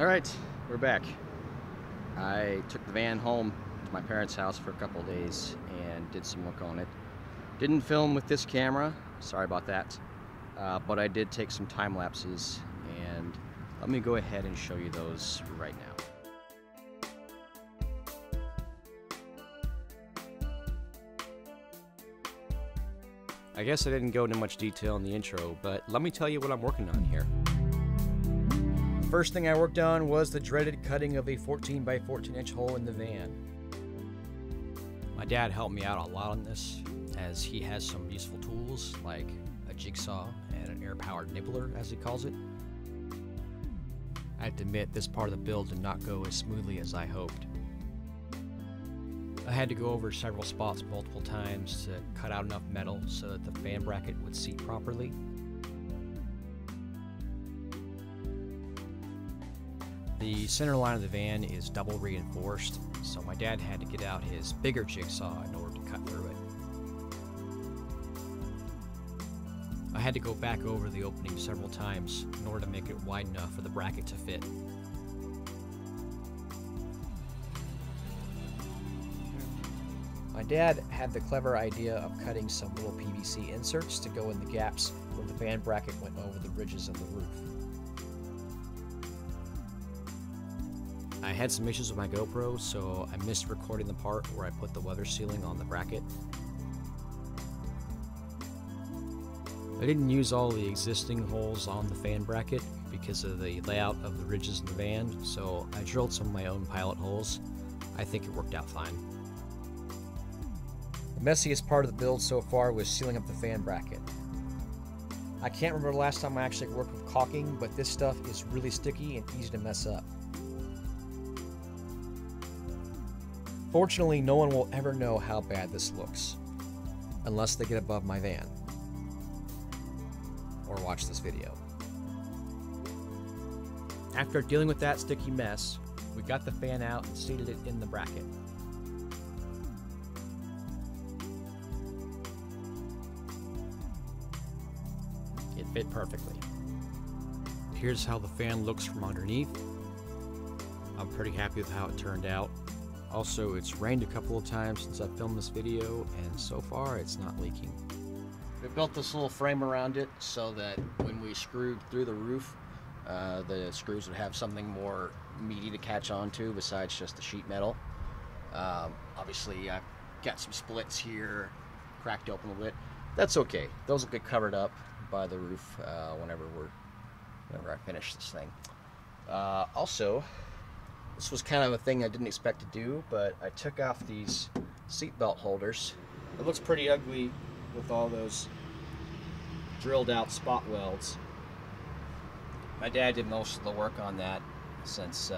All right, we're back. I took the van home to my parents' house for a couple of days and did some work on it. Didn't film with this camera, sorry about that, but I did take some time lapses, and let me go ahead and show you those right now. I guess I didn't go into much detail in the intro, but let me tell you what I'm working on here. First thing I worked on was the dreaded cutting of a 14 by 14 inch hole in the van. My dad helped me out a lot on this, as he has some useful tools like a jigsaw and an air-powered nibbler, as he calls it. I have to admit, this part of the build did not go as smoothly as I hoped. I had to go over several spots multiple times to cut out enough metal so that the fan bracket would seat properly. The center line of the van is double reinforced, so my dad had to get out his bigger jigsaw in order to cut through it. I had to go back over the opening several times in order to make it wide enough for the bracket to fit. My dad had the clever idea of cutting some little PVC inserts to go in the gaps where the van bracket went over the ridges of the roof. I had some issues with my GoPro, so I missed recording the part where I put the weather sealing on the bracket. I didn't use all the existing holes on the fan bracket because of the layout of the ridges in the van, so I drilled some of my own pilot holes. I think it worked out fine. The messiest part of the build so far was sealing up the fan bracket. I can't remember the last time I actually worked with caulking, but this stuff is really sticky and easy to mess up. Fortunately, no one will ever know how bad this looks, unless they get above my van, or watch this video. After dealing with that sticky mess, we got the fan out and seated it in the bracket. Fit perfectly. Here's how the fan looks from underneath. I'm pretty happy with how it turned out. Also, it's rained a couple of times since I filmed this video, and so far it's not leaking. We built this little frame around it so that when we screwed through the roof, the screws would have something more meaty to catch onto besides just the sheet metal. Obviously, I've got some splits here, cracked open a little bit. That's okay. Those will get covered up by the roof whenever I finish this thing. Also, this was kind of a thing I didn't expect to do, but I took off these seat belt holders. It looks pretty ugly with all those drilled out spot welds. My dad did most of the work on that, since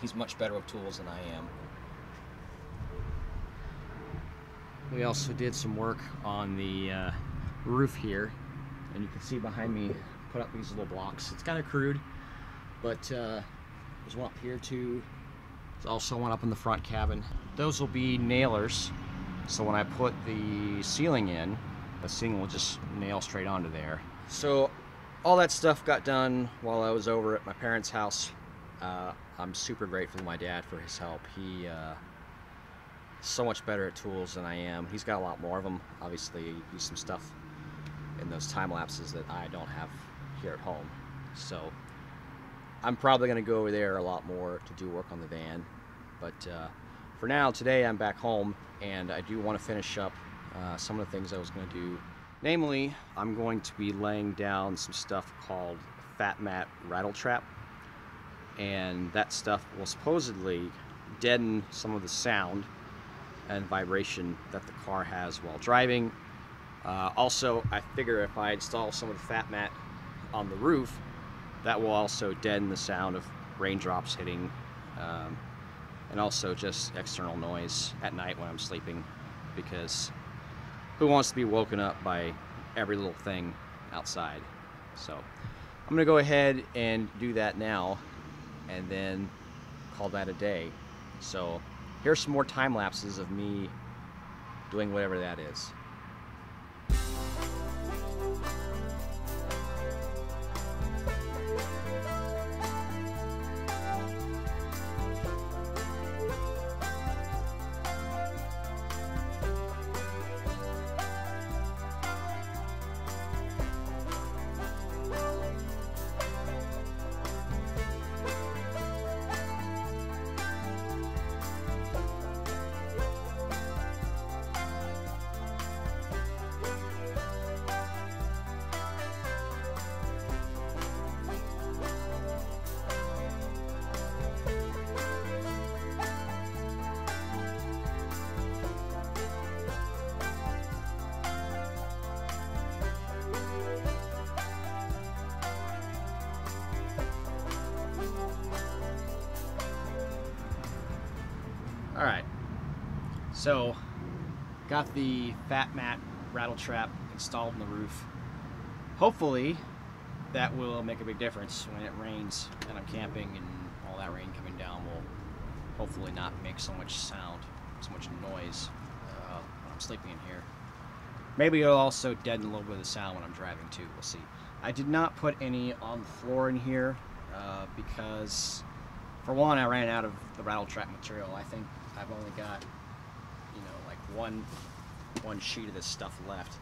he's much better with tools than I am. We also did some work on the roof here, and you can see behind me, put up these little blocks. It's kind of crude, but there's one up here too. There's also one up in the front cabin. Those will be nailers, so when I put the ceiling in, the ceiling will just nail straight onto there. So all that stuff got done while I was over at my parents' house. I'm super grateful to my dad for his help. He is so much better at tools than I am. He's got a lot more of them. Obviously, he used some stuff in those time lapses that I don't have here at home. So I'm probably gonna go over there a lot more to do work on the van. But for now, today I'm back home, and I do wanna finish up some of the things I was gonna do. Namely, I'm going to be laying down some stuff called Fat Mat Rattle Trap. And that stuff will supposedly deaden some of the sound and vibration that the car has while driving. Also, I figure if I install some of the Fat Mat on the roof, that will also deaden the sound of raindrops hitting, and also just external noise at night when I'm sleeping, because who wants to be woken up by every little thing outside? So I'm gonna go ahead and do that now, and then call that a day. So here's some more time lapses of me doing whatever that is. Alright, so got the Fat Mat Rattle Trap installed in the roof. Hopefully that will make a big difference when it rains and I'm camping, and all that rain coming down will hopefully not make so much sound, so much noise when I'm sleeping in here. Maybe it'll also deaden a little bit of the sound when I'm driving too, we'll see. I did not put any on the floor in here because, for one, I ran out of the rattle trap material. I think I've only got, you know, like one sheet of this stuff left,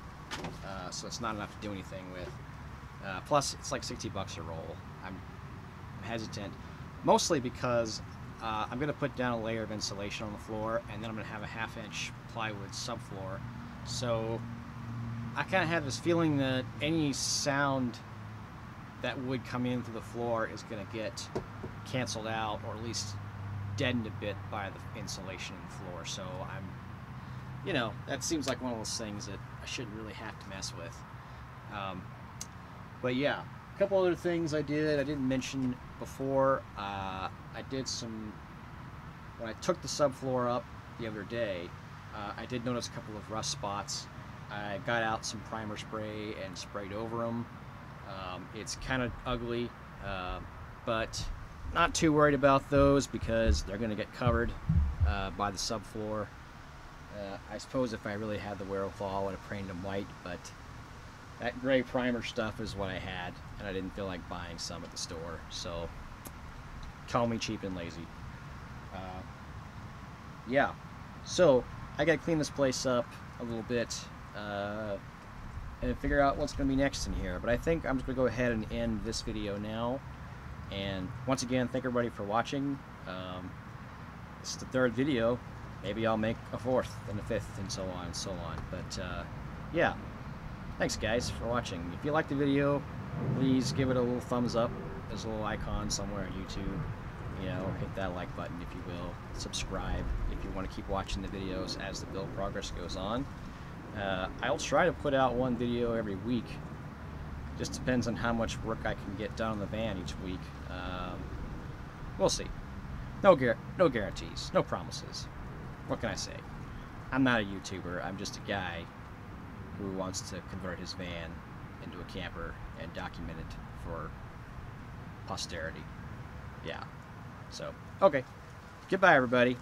so it's not enough to do anything with. Plus, it's like 60 bucks a roll. I'm hesitant, mostly because I'm going to put down a layer of insulation on the floor, and then I'm going to have a half-inch plywood subfloor. So I kind of have this feeling that any sound that would come in through the floor is going to get canceled out, or at least deadened a bit by the insulation in the floor. So I'm, you know, that seems like one of those things that I shouldn't really have to mess with. But yeah, a couple other things I did I didn't mention before. I did some, when I took the subfloor up the other day, I did notice a couple of rust spots. I got out some primer spray and sprayed over them. It's kind of ugly, but not too worried about those because they're going to get covered by the subfloor. I suppose if I really had the wherewithal, I would have painted them white, but that gray primer stuff is what I had, and I didn't feel like buying some at the store, so call me cheap and lazy. Yeah, so I gotta clean this place up a little bit and figure out what's gonna be next in here. But I think I'm just gonna go ahead and end this video now. And once again, thank everybody for watching. This is the third video. Maybe I'll make a fourth and a fifth and so on and so on. But yeah, thanks guys for watching. If you liked the video, please give it a little thumbs up. There's a little icon somewhere on YouTube. You know, hit that like button if you will. Subscribe if you want to keep watching the videos as the build progress goes on. I'll try to put out one video every week. Just depends on how much work I can get done on the van each week. We'll see. No guarantees, no promises. What can I say? I'm not a YouTuber. I'm just a guy who wants to convert his van into a camper and document it for posterity. Yeah. So, okay. Goodbye, everybody.